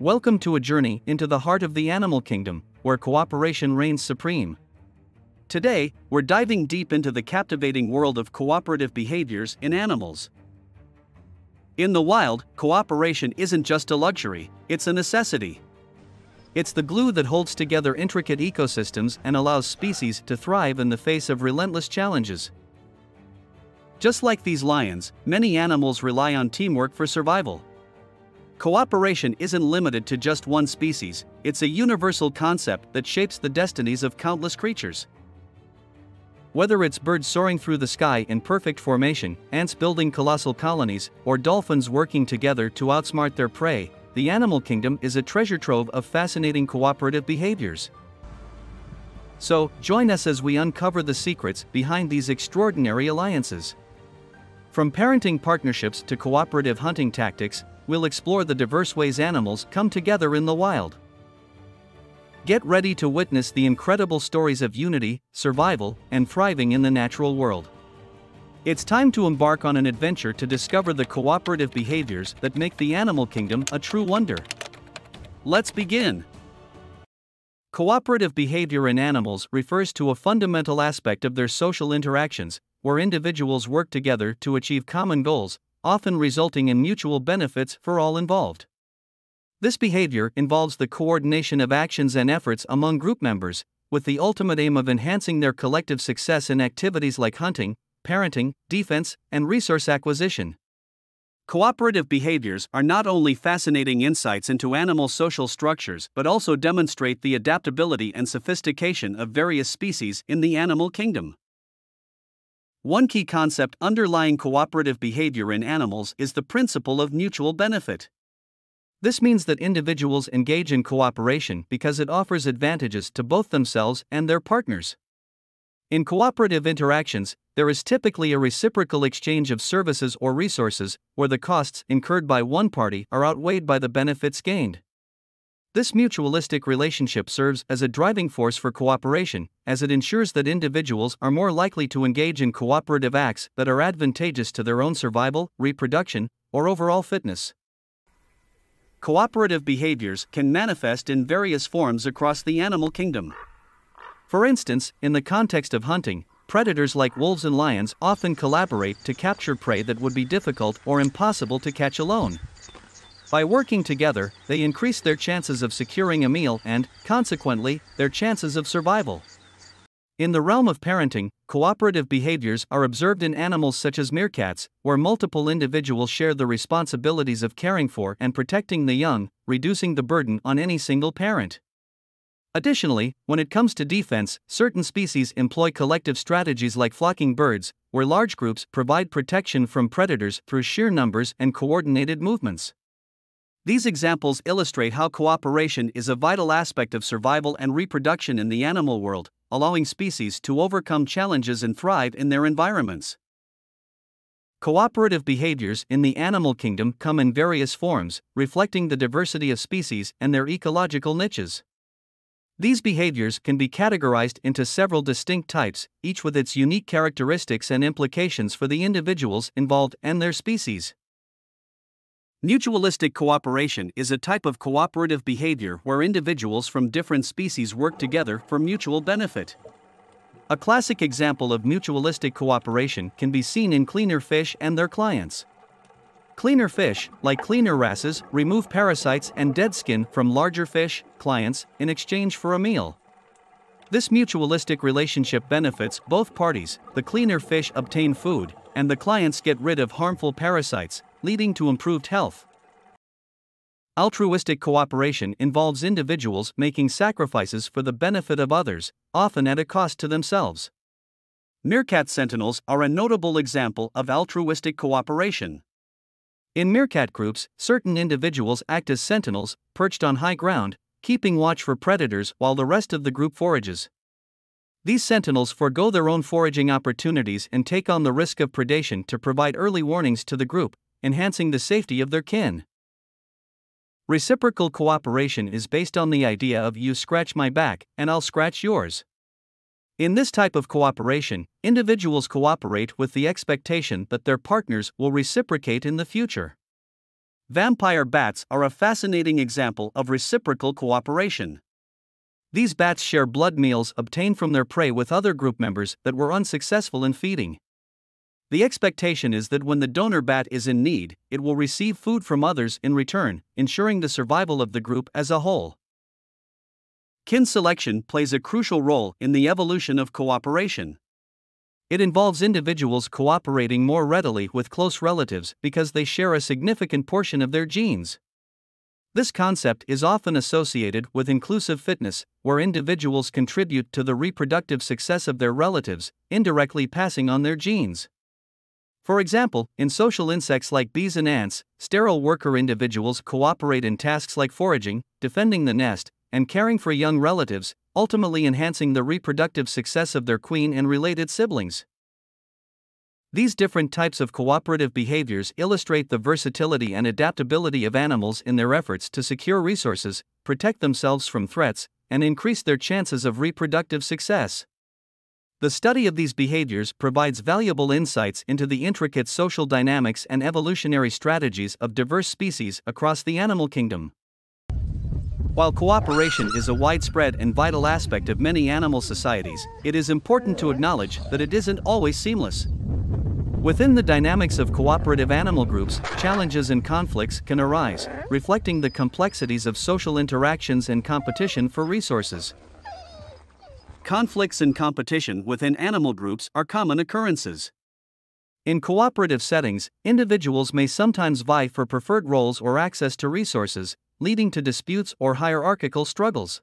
Welcome to a journey into the heart of the animal kingdom, where cooperation reigns supreme. Today, we're diving deep into the captivating world of cooperative behaviors in animals. In the wild, cooperation isn't just a luxury, it's a necessity. It's the glue that holds together intricate ecosystems and allows species to thrive in the face of relentless challenges. Just like these lions, many animals rely on teamwork for survival. Cooperation isn't limited to just one species, it's a universal concept that shapes the destinies of countless creatures. Whether it's birds soaring through the sky in perfect formation, ants building colossal colonies, or dolphins working together to outsmart their prey, the animal kingdom is a treasure trove of fascinating cooperative behaviors. So, join us as we uncover the secrets behind these extraordinary alliances. From parenting partnerships to cooperative hunting tactics, we'll explore the diverse ways animals come together in the wild. Get ready to witness the incredible stories of unity, survival, and thriving in the natural world. It's time to embark on an adventure to discover the cooperative behaviors that make the animal kingdom a true wonder. Let's begin! Cooperative behavior in animals refers to a fundamental aspect of their social interactions, where individuals work together to achieve common goals, often resulting in mutual benefits for all involved. This behavior involves the coordination of actions and efforts among group members, with the ultimate aim of enhancing their collective success in activities like hunting, parenting, defense, and resource acquisition. Cooperative behaviors are not only fascinating insights into animal social structures but also demonstrate the adaptability and sophistication of various species in the animal kingdom. One key concept underlying cooperative behavior in animals is the principle of mutual benefit. This means that individuals engage in cooperation because it offers advantages to both themselves and their partners. In cooperative interactions, there is typically a reciprocal exchange of services or resources, where the costs incurred by one party are outweighed by the benefits gained. This mutualistic relationship serves as a driving force for cooperation, as it ensures that individuals are more likely to engage in cooperative acts that are advantageous to their own survival, reproduction, or overall fitness. Cooperative behaviors can manifest in various forms across the animal kingdom. For instance, in the context of hunting, predators like wolves and lions often collaborate to capture prey that would be difficult or impossible to catch alone. By working together, they increase their chances of securing a meal and, consequently, their chances of survival. In the realm of parenting, cooperative behaviors are observed in animals such as meerkats, where multiple individuals share the responsibilities of caring for and protecting the young, reducing the burden on any single parent. Additionally, when it comes to defense, certain species employ collective strategies like flocking birds, where large groups provide protection from predators through sheer numbers and coordinated movements. These examples illustrate how cooperation is a vital aspect of survival and reproduction in the animal world, allowing species to overcome challenges and thrive in their environments. Cooperative behaviors in the animal kingdom come in various forms, reflecting the diversity of species and their ecological niches. These behaviors can be categorized into several distinct types, each with its unique characteristics and implications for the individuals involved and their species. Mutualistic cooperation is a type of cooperative behavior where individuals from different species work together for mutual benefit. A classic example of mutualistic cooperation can be seen in cleaner fish and their clients. Cleaner fish, like cleaner wrasses, remove parasites and dead skin from larger fish, clients, in exchange for a meal. This mutualistic relationship benefits both parties. The cleaner fish obtain food, and the clients get rid of harmful parasites, leading to improved health. Altruistic cooperation involves individuals making sacrifices for the benefit of others, often at a cost to themselves. Meerkat sentinels are a notable example of altruistic cooperation. In meerkat groups, certain individuals act as sentinels, perched on high ground, keeping watch for predators while the rest of the group forages. These sentinels forego their own foraging opportunities and take on the risk of predation to provide early warnings to the group, enhancing the safety of their kin. Reciprocal cooperation is based on the idea of you scratch my back, and I'll scratch yours. In this type of cooperation, individuals cooperate with the expectation that their partners will reciprocate in the future. Vampire bats are a fascinating example of reciprocal cooperation. These bats share blood meals obtained from their prey with other group members that were unsuccessful in feeding. The expectation is that when the donor bat is in need, it will receive food from others in return, ensuring the survival of the group as a whole. Kin selection plays a crucial role in the evolution of cooperation. It involves individuals cooperating more readily with close relatives because they share a significant portion of their genes. This concept is often associated with inclusive fitness, where individuals contribute to the reproductive success of their relatives, indirectly passing on their genes. For example, in social insects like bees and ants, sterile worker individuals cooperate in tasks like foraging, defending the nest, and caring for young relatives, ultimately enhancing the reproductive success of their queen and related siblings. These different types of cooperative behaviors illustrate the versatility and adaptability of animals in their efforts to secure resources, protect themselves from threats, and increase their chances of reproductive success. The study of these behaviors provides valuable insights into the intricate social dynamics and evolutionary strategies of diverse species across the animal kingdom. While cooperation is a widespread and vital aspect of many animal societies, it is important to acknowledge that it isn't always seamless. Within the dynamics of cooperative animal groups, challenges and conflicts can arise, reflecting the complexities of social interactions and competition for resources. Conflicts and competition within animal groups are common occurrences. In cooperative settings, individuals may sometimes vie for preferred roles or access to resources, leading to disputes or hierarchical struggles.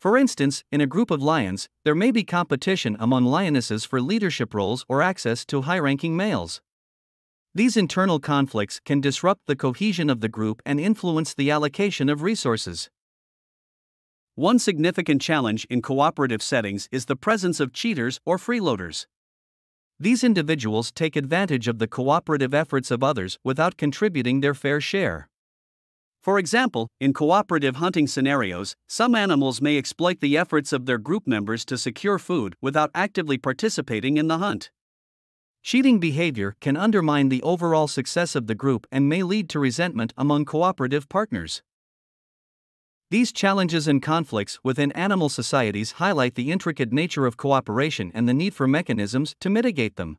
For instance, in a group of lions, there may be competition among lionesses for leadership roles or access to high-ranking males. These internal conflicts can disrupt the cohesion of the group and influence the allocation of resources. One significant challenge in cooperative settings is the presence of cheaters or freeloaders. These individuals take advantage of the cooperative efforts of others without contributing their fair share. For example, in cooperative hunting scenarios, some animals may exploit the efforts of their group members to secure food without actively participating in the hunt. Cheating behavior can undermine the overall success of the group and may lead to resentment among cooperative partners. These challenges and conflicts within animal societies highlight the intricate nature of cooperation and the need for mechanisms to mitigate them.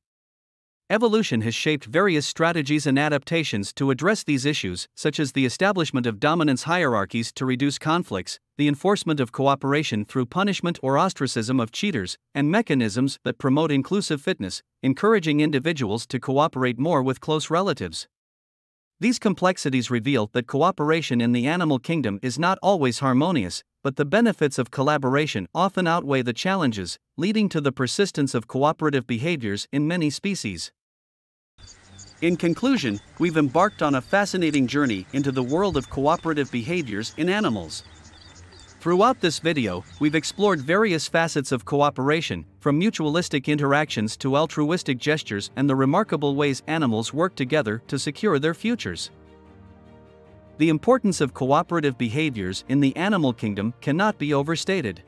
Evolution has shaped various strategies and adaptations to address these issues, such as the establishment of dominance hierarchies to reduce conflicts, the enforcement of cooperation through punishment or ostracism of cheaters, and mechanisms that promote inclusive fitness, encouraging individuals to cooperate more with close relatives. These complexities reveal that cooperation in the animal kingdom is not always harmonious, but the benefits of collaboration often outweigh the challenges, leading to the persistence of cooperative behaviors in many species. In conclusion, we've embarked on a fascinating journey into the world of cooperative behaviors in animals. Throughout this video, we've explored various facets of cooperation, from mutualistic interactions to altruistic gestures and the remarkable ways animals work together to secure their futures. The importance of cooperative behaviors in the animal kingdom cannot be overstated.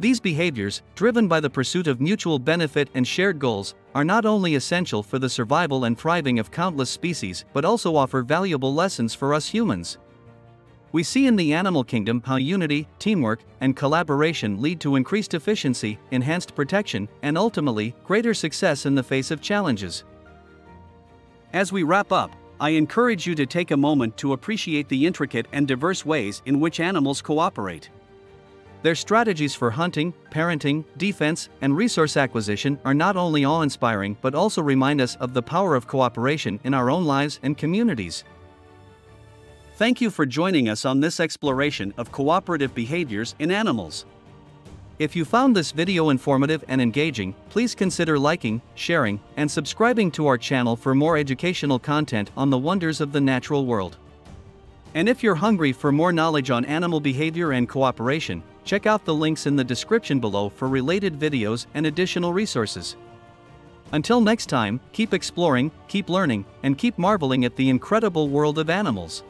These behaviors, driven by the pursuit of mutual benefit and shared goals, are not only essential for the survival and thriving of countless species but also offer valuable lessons for us humans. We see in the animal kingdom how unity, teamwork, and collaboration lead to increased efficiency, enhanced protection, and ultimately, greater success in the face of challenges. As we wrap up, I encourage you to take a moment to appreciate the intricate and diverse ways in which animals cooperate. Their strategies for hunting, parenting, defense, and resource acquisition are not only awe-inspiring but also remind us of the power of cooperation in our own lives and communities. Thank you for joining us on this exploration of cooperative behaviors in animals. If you found this video informative and engaging, please consider liking, sharing, and subscribing to our channel for more educational content on the wonders of the natural world. And if you're hungry for more knowledge on animal behavior and cooperation, check out the links in the description below for related videos and additional resources. Until next time, keep exploring, keep learning, and keep marveling at the incredible world of animals.